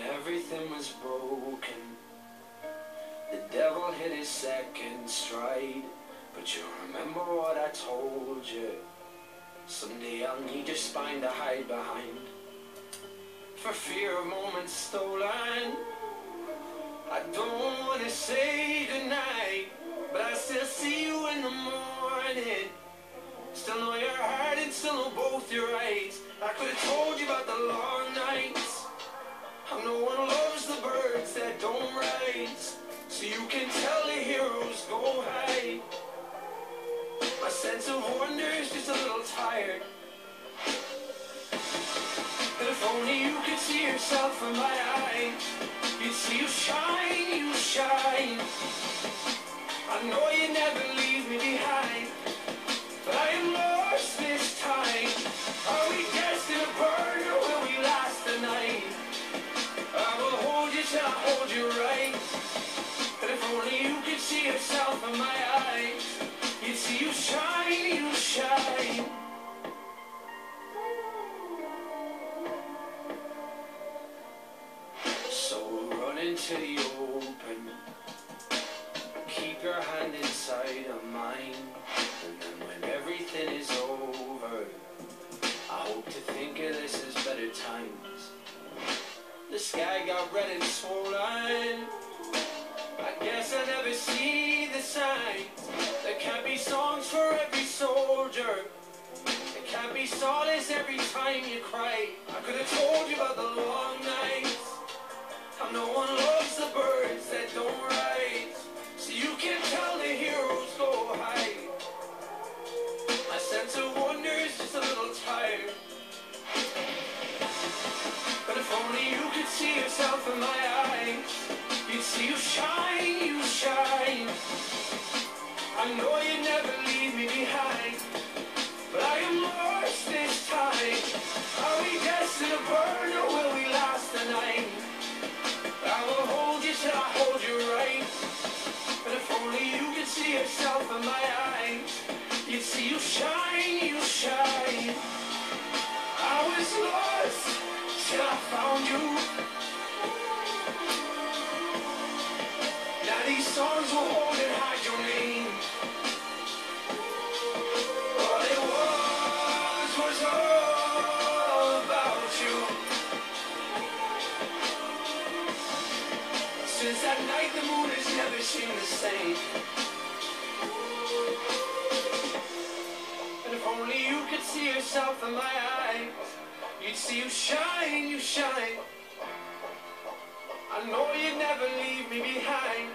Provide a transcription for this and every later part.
Everything was broken. The devil hit his second stride. But you remember what I told you. Someday I'll need your spine to hide behind, for fear of moments stolen. I don't want to say goodnight, but I still see you in the morning. Still know your heart and still know both your eyes. I could have told you about the long nights, how no one loves the birds that don't rise, so you can tell the heroes go high. My sense of wonder is just a little tired, and if only you could see yourself in my eyes, you'd see you shine, you shine. I know you never leave me behind, but I am lost this time. Are we destined to burn, or will we last the night? I will hold you till I hold you right, and if only you could see yourself in my eyes, you'd see you shine, you shine. So run into the open, keep your hand inside of mine, and then when everything is over, I hope to think of this as better times. The sky got red and swollen, I guess I never see the signs. There can't be songs for every soldier, there can't be solace every time you cry. I could have told you about the long nights, how no one loves the birds that don't rise, so you can tell the heroes go high. My sense of wonder is just a little tired, but if only you could see yourself in my eyes, you'd see you shine, you shine. I know you never leave me behind, but I am lost this time. Are we destined to burn, or will we last the night? I will hold you till I hold you right, but if only you could see yourself in my eyes, you'd see you shine, you shine. I was lost till I found you. These songs will hold and hide your name. All it was all about you. Since that night the moon has never seemed the same. And if only you could see yourself in my eyes, you'd see you shine, you shine. I know you'd never leave me behind,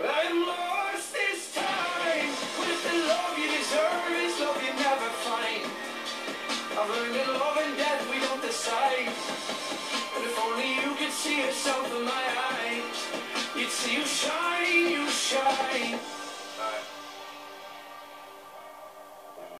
but I'm lost this time. What if the love you deserve is love you never find? I've learned that love and death we don't decide, but if only you could see yourself in my eyes.